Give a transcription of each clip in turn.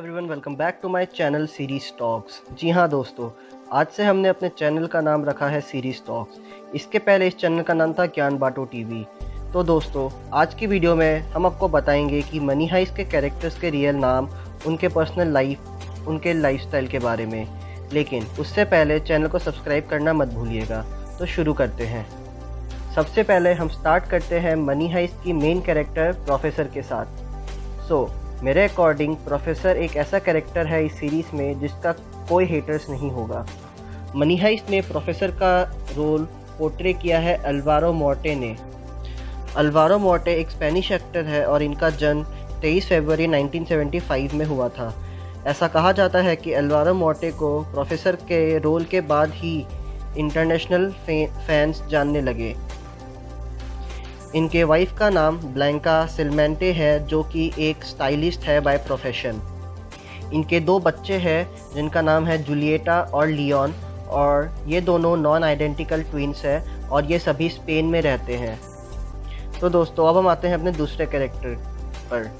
Everyone, welcome back to my channel series talks. जी हाँ दोस्तों, आज से हमने अपने चैनल का नाम रखा है सीरीज टॉक्स। इसके पहले इस चैनल का नाम था ज्ञान बाटो टीवी। तो दोस्तों, आज की वीडियो में हम आपको बताएंगे कि मनी हाइस्ट के कैरेक्टर्स के रियल नाम, उनके पर्सनल लाइफ, उनके लाइफस्टाइल के बारे में। लेकिन उससे पहले चैनल को सब्सक्राइब करना मत भूलिएगा। तो शुरू करते हैं। सबसे पहले हम स्टार्ट करते हैं मनी हाइस्ट की मेन कैरेक्टर प्रोफेसर के साथ। मेरे अकॉर्डिंग प्रोफेसर एक ऐसा कैरेक्टर है इस सीरीज़ में जिसका कोई हेटर्स नहीं होगा। मनी हाइस्ट में प्रोफेसर का रोल पोर्ट्रे किया है अल्वारो मोर्टे ने। अल्वारो मोर्टे एक स्पेनिश एक्टर है और इनका जन्म 23 फरवरी 1975 में हुआ था। ऐसा कहा जाता है कि अल्वारो मोर्टे को प्रोफेसर के रोल के बाद ही इंटरनेशनल फैंस जानने लगे। इनके वाइफ का नाम ब्लैंका सिलमेंटे है, जो कि एक स्टाइलिस्ट है बाय प्रोफेशन। इनके दो बच्चे हैं जिनका नाम है जुलिएटा और लियोन, और ये दोनों नॉन आइडेंटिकल ट्विन्स हैं और ये सभी स्पेन में रहते हैं। तो दोस्तों, अब हम आते हैं अपने दूसरे कैरेक्टर पर।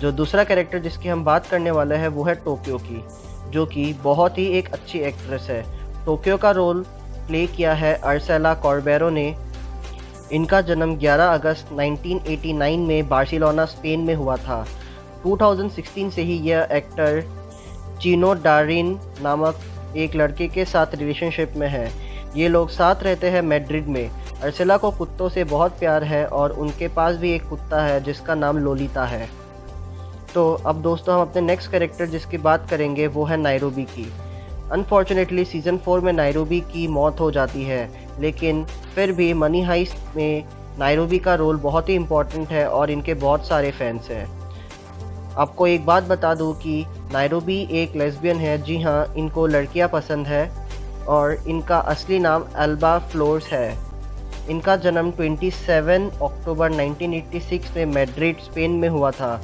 जो दूसरा कैरेक्टर जिसकी हम बात करने वाले हैं वो है टोक्यो की, जो कि बहुत ही एक अच्छी एक्ट्रेस है। टोक्यो का रोल प्ले किया है उर्सुला कॉर्बेरो ने। इनका जन्म 11 अगस्त 1989 में बार्सिलोना, स्पेन में हुआ था। 2016 से ही यह एक्टर चीनो डारिन नामक एक लड़के के साथ रिलेशनशिप में है। ये लोग साथ रहते हैं मैड्रिड में। उर्सुला को कुत्तों से बहुत प्यार है और उनके पास भी एक कुत्ता है जिसका नाम लोलिता है। तो अब दोस्तों, हम अपने नेक्स्ट कैरेक्टर जिसकी बात करेंगे वो है नैरोबी की। अनफॉर्चुनेटली सीज़न 4 में नैरोबी की मौत हो जाती है, लेकिन फिर भी मनी हाइस्ट में नैरोबी का रोल बहुत ही इम्पॉर्टेंट है और इनके बहुत सारे फैंस हैं। आपको एक बात बता दूं कि नैरोबी एक लेस्बियन है। जी हाँ, इनको लड़कियां पसंद है और इनका असली नाम एल्बा फ्लोर्स है। इनका जन्म 27 अक्टूबर 1986 में मैड्रिड, स्पेन में हुआ था।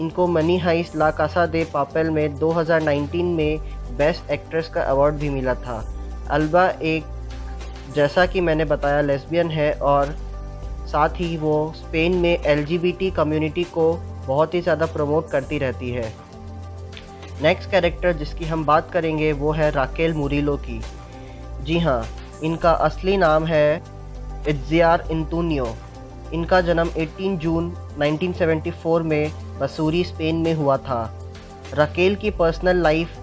इनको money heist, La Casa de Papel में 2019 में बेस्ट एक्ट्रेस का अवार्ड भी मिला था। एल्बा एक, जैसा कि मैंने बताया, लेस्बियन है और साथ ही वो स्पेन में LGBT कम्युनिटी को बहुत ही ज़्यादा प्रमोट करती रहती है। नेक्स्ट कैरेक्टर जिसकी हम बात करेंगे वो है राकेल मुरिलो की। जी हाँ, इनका असली नाम है इत्जियार इतुनियो। इनका जन्म 18 जून 1974 में मसूरी, स्पेन में हुआ था। राकेल की पर्सनल लाइफ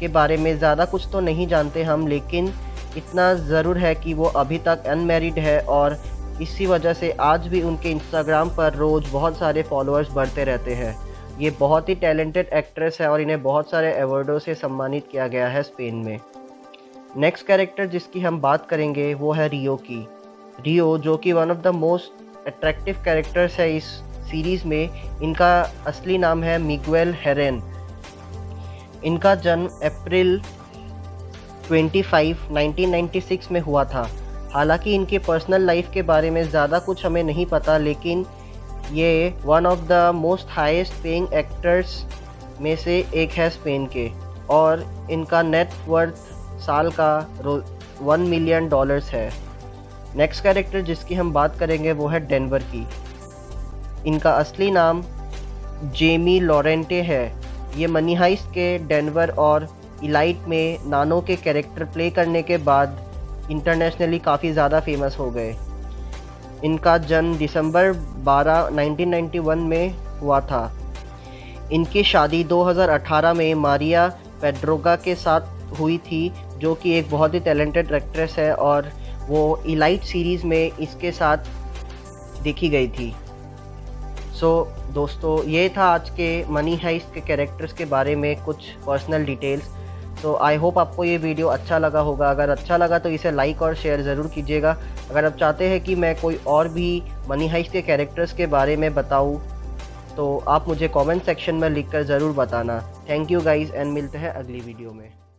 के बारे में ज़्यादा कुछ तो नहीं जानते हम, लेकिन इतना ज़रूर है कि वो अभी तक अनमैरिड है और इसी वजह से आज भी उनके इंस्टाग्राम पर रोज़ बहुत सारे फॉलोअर्स बढ़ते रहते हैं। ये बहुत ही टैलेंटेड एक्ट्रेस है और इन्हें बहुत सारे अवार्डों से सम्मानित किया गया है स्पेन में। नेक्स्ट कैरेक्टर जिसकी हम बात करेंगे वो है रियो की। रियो, जो कि one of the most attractive characters है इस सीरीज़ में। इनका असली नाम है मिगुएल हेरैन। इनका जन्म अप्रैल 25, 1996 में हुआ था। हालांकि इनके पर्सनल लाइफ के बारे में ज़्यादा कुछ हमें नहीं पता, लेकिन ये one of the most highest paying actors में से एक है स्पेन के, और इनका नेट वर्थ साल का $1 मिलियन है। नेक्स्ट कैरेक्टर जिसकी हम बात करेंगे वो है डेनवर की। इनका असली नाम जेमी लॉरेंटे है। ये मनी हाइस्ट के डेनवर और इलाइट में नानो के कैरेक्टर प्ले करने के बाद इंटरनेशनली काफ़ी ज़्यादा फेमस हो गए। इनका जन्म दिसंबर 12, 1991 में हुआ था। इनकी शादी 2018 में मारिया पेड्रोगा के साथ हुई थी, जो कि एक बहुत ही टैलेंटेड एक्ट्रेस है और वो इलाइट सीरीज़ में इसके साथ देखी गई थी। सो दोस्तों, ये था आज के मनी हाइस्ट के कैरेक्टर्स के बारे में कुछ पर्सनल डिटेल्स। तो आई होप आपको ये वीडियो अच्छा लगा होगा। अगर अच्छा लगा तो इसे लाइक और शेयर ज़रूर कीजिएगा। अगर आप चाहते हैं कि मैं कोई और भी मनी हाइस्ट के कैरेक्टर्स के बारे में बताऊं, तो आप मुझे कमेंट सेक्शन में लिखकर ज़रूर बताना। थैंक यू गाइज़, एंड मिलते हैं अगली वीडियो में।